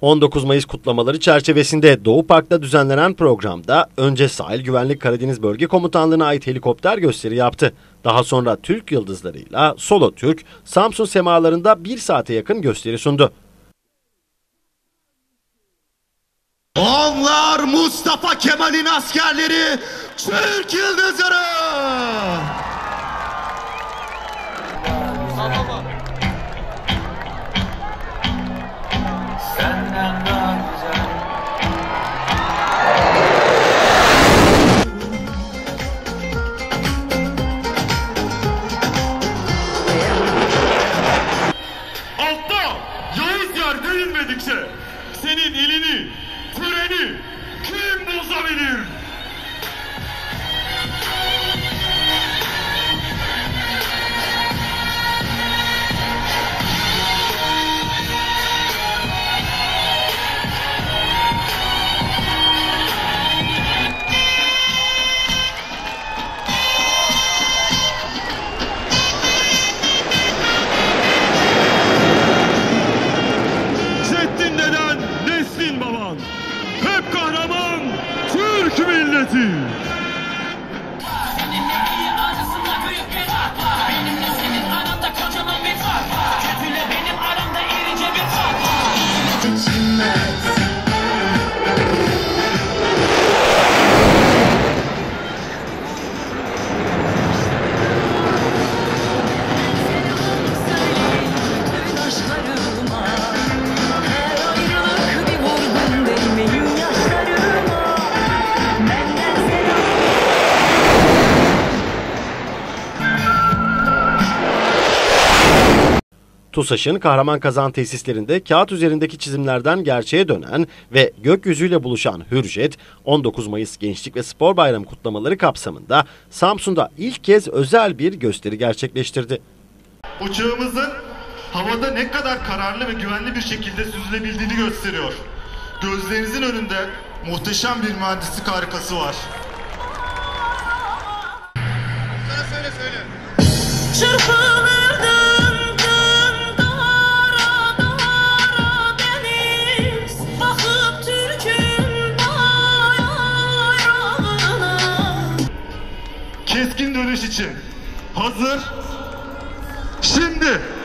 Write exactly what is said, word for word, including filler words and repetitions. on dokuz Mayıs kutlamaları çerçevesinde Doğu Park'ta düzenlenen programda önce Sahil Güvenlik Karadeniz Bölge Komutanlığı'na ait helikopter gösteri yaptı. Daha sonra Türk Yıldızları'yla Solo Türk, Samsun semalarında bir saate yakın gösteri sundu. Onlar Mustafa Kemal'in askerleri, Türk Yıldızları! Senin ilini, töreni kim bozabilir? Kahraman Türk milleti. TUSAŞ'ın Kahraman Kazan tesislerinde kağıt üzerindeki çizimlerden gerçeğe dönen ve gökyüzüyle buluşan Hürjet, on dokuz Mayıs Gençlik ve Spor Bayramı kutlamaları kapsamında Samsun'da ilk kez özel bir gösteri gerçekleştirdi. Uçağımızın havada ne kadar kararlı ve güvenli bir şekilde süzülebildiğini gösteriyor. Gözlerinizin önünde muhteşem bir mühendislik harikası var. Sana söyle söyle. Çırpınırdı. Keskin dönüş için hazır. Şimdi